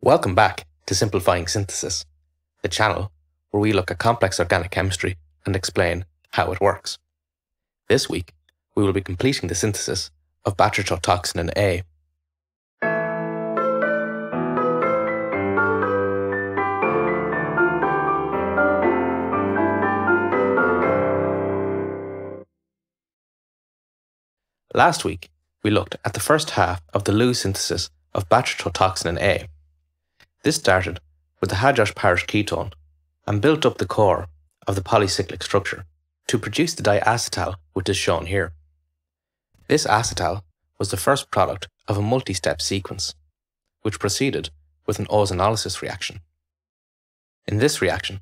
Welcome back to Simplifying Synthesis, the channel where we look at complex organic chemistry and explain how it works. This week, we will be completing the synthesis of Batrachotoxinin A. Last week, we looked at the first half of the Luo synthesis of Batrachotoxinin A. This started with the Hajos-Parrish ketone and built up the core of the polycyclic structure to produce the diacetyl, which is shown here. This acetyl was the first product of a multi-step sequence, which proceeded with an ozonolysis reaction. In this reaction,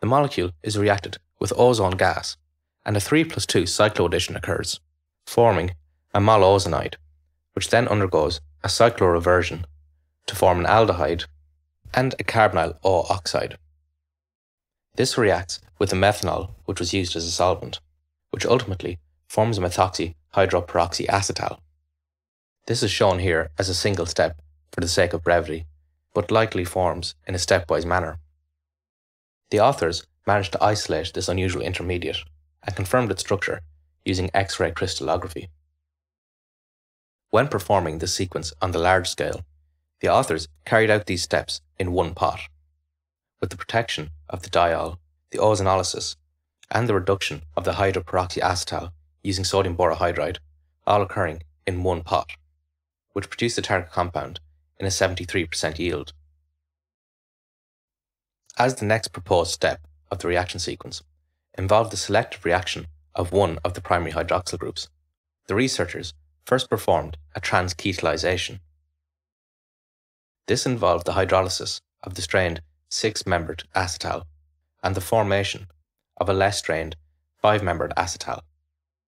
the molecule is reacted with ozone gas and a 3+2 cycloaddition occurs, forming a malozonide, which then undergoes a cycloreversion to form an aldehyde and a carbonyl O oxide. This reacts with the methanol, which was used as a solvent, which ultimately forms a methoxyhydroperoxyacetal. This is shown here as a single step for the sake of brevity, but likely forms in a stepwise manner. The authors managed to isolate this unusual intermediate and confirmed its structure using X-ray crystallography. When performing this sequence on the large scale, the authors carried out these steps in one pot, with the protection of the diol, the ozonolysis, and the reduction of the hydroperoxyacetal using sodium borohydride, all occurring in one pot, which produced the target compound in a 73% yield. As the next proposed step of the reaction sequence involved the selective reaction of one of the primary hydroxyl groups, the researchers first performed a transketalization. This involved the hydrolysis of the strained 6-membered acetal and the formation of a less strained 5-membered acetal,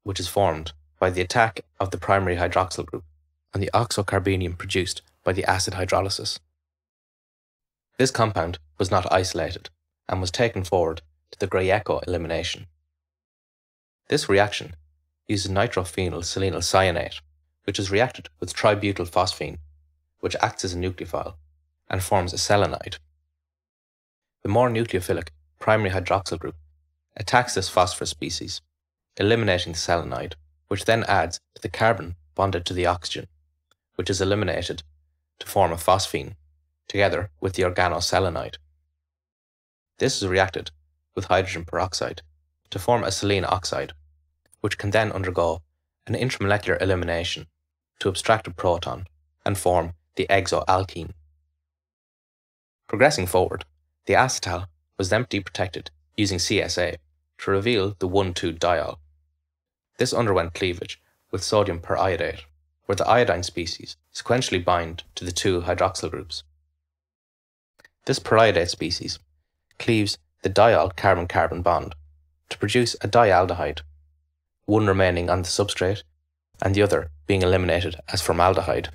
which is formed by the attack of the primary hydroxyl group and the oxocarbenium produced by the acid hydrolysis. This compound was not isolated and was taken forward to the Grieco elimination. This reaction uses nitrophenyl selenyl cyanate, which is reacted with tributylphosphine, which acts as a nucleophile and forms a selenide. The more nucleophilic primary hydroxyl group attacks this phosphorus species, eliminating the selenide, which then adds to the carbon bonded to the oxygen, which is eliminated to form a phosphine, together with the organoselenide. This is reacted with hydrogen peroxide to form a selene oxide, which can then undergo an intramolecular elimination to abstract a proton and form the exoalkene. Progressing forward, the acetal was then deprotected using CSA to reveal the 1,2 diol. This underwent cleavage with sodium periodate, where the iodine species sequentially bind to the 2 hydroxyl groups. This periodate species cleaves the diol carbon-carbon bond to produce a dialdehyde, one remaining on the substrate and the other being eliminated as formaldehyde.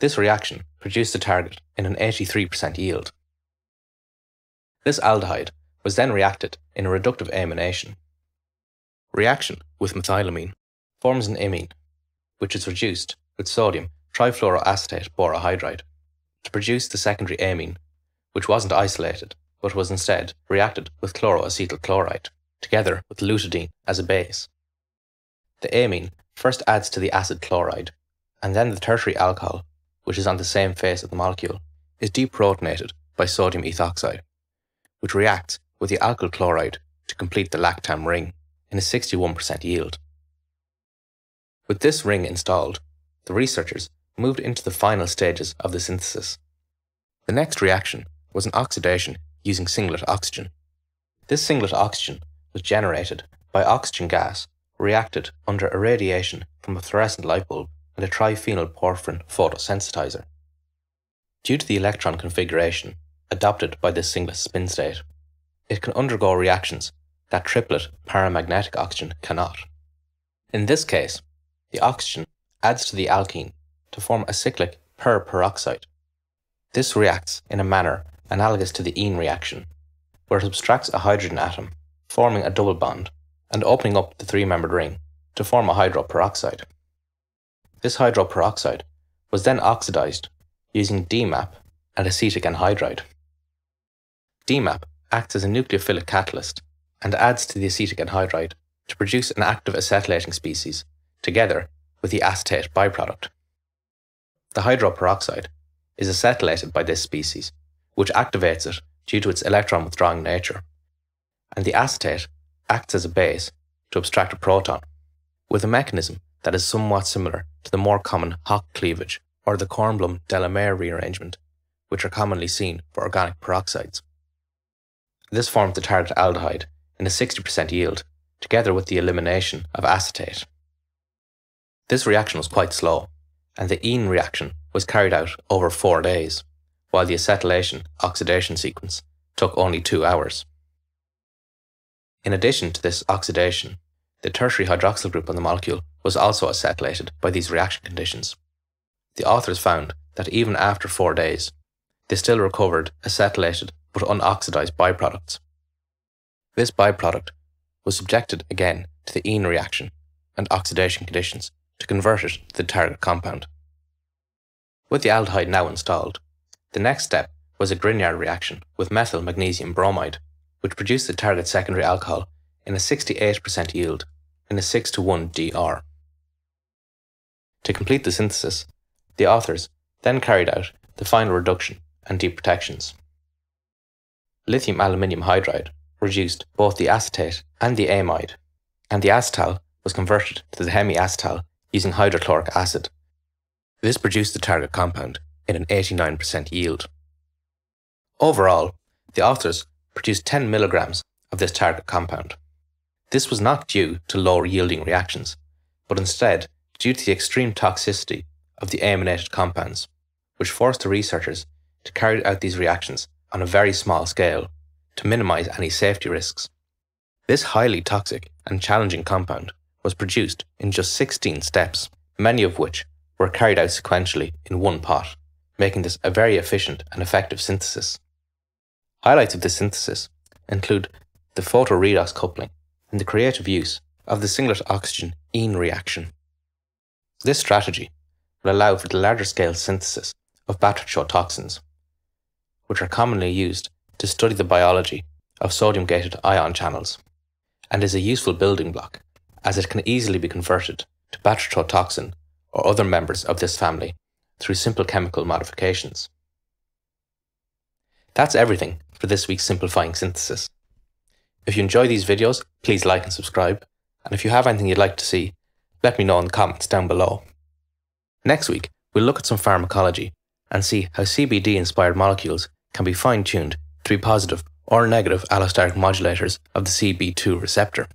This reaction produced the target in an 83% yield. This aldehyde was then reacted in a reductive amination. Reaction with methylamine forms an imine, which is reduced with sodium trifluoroacetate borohydride to produce the secondary amine, which wasn't isolated but was instead reacted with chloroacetyl chloride together with lutidine as a base. The amine first adds to the acid chloride, and then the tertiary alcohol, which is on the same face of the molecule, is deprotonated by sodium ethoxide, which reacts with the alkyl chloride to complete the lactam ring in a 61% yield. With this ring installed, the researchers moved into the final stages of the synthesis. The next reaction was an oxidation using singlet oxygen. This singlet oxygen was generated by oxygen gas reacted under irradiation from a fluorescent light bulb and a triphenyl porphyrin photosensitizer. Due to the electron configuration adopted by this singlet spin state, it can undergo reactions that triplet paramagnetic oxygen cannot. In this case, the oxygen adds to the alkene to form a cyclic perperoxide. This reacts in a manner analogous to the ene reaction, where it abstracts a hydrogen atom, forming a double bond and opening up the 3-membered ring to form a hydroperoxide. This hydroperoxide was then oxidized using DMAP and acetic anhydride. DMAP acts as a nucleophilic catalyst and adds to the acetic anhydride to produce an active acetylating species together with the acetate byproduct. The hydroperoxide is acetylated by this species, which activates it due to its electron-withdrawing nature, and the acetate acts as a base to abstract a proton, with a mechanism that is somewhat similar to the more common Hock cleavage or the Kornblum-DeLaMare rearrangement, which are commonly seen for organic peroxides. This forms the target aldehyde in a 60% yield, together with the elimination of acetate. This reaction was quite slow, and the ene reaction was carried out over 4 days, while the acetylation-oxidation sequence took only 2 hours. In addition to this oxidation, the tertiary hydroxyl group on the molecule was also acetylated by these reaction conditions. The authors found that even after 4 days, they still recovered acetylated but unoxidized byproducts. This byproduct was subjected again to the ene reaction and oxidation conditions to convert it to the target compound. With the aldehyde now installed, the next step was a Grignard reaction with methyl magnesium bromide, which produced the target secondary alcohol in a 68% yield in a 6:1 DR. To complete the synthesis, the authors then carried out the final reduction and deprotections. Lithium aluminium hydride reduced both the acetate and the amide, and the acetal was converted to the hemiacetal using hydrochloric acid. This produced the target compound in an 89% yield. Overall, the authors produced 10 milligrams of this target compound. This was not due to lower yielding reactions, but instead due to the extreme toxicity of the aminated compounds, which forced the researchers to carry out these reactions on a very small scale to minimize any safety risks. This highly toxic and challenging compound was produced in just 16 steps, many of which were carried out sequentially in one pot, making this a very efficient and effective synthesis. Highlights of this synthesis include the photoredox coupling and the creative use of the singlet oxygen ene reaction. This strategy will allow for the larger scale synthesis of batrachotoxins, which are commonly used to study the biology of sodium-gated ion channels, and is a useful building block as it can easily be converted to batrachotoxin or other members of this family through simple chemical modifications. That's everything for this week's Simplifying Synthesis. If you enjoy these videos, please like and subscribe, and if you have anything you'd like to see, let me know in the comments down below. Next week, we'll look at some pharmacology and see how CBD-inspired molecules can be fine-tuned to be positive or negative allosteric modulators of the CB2 receptor.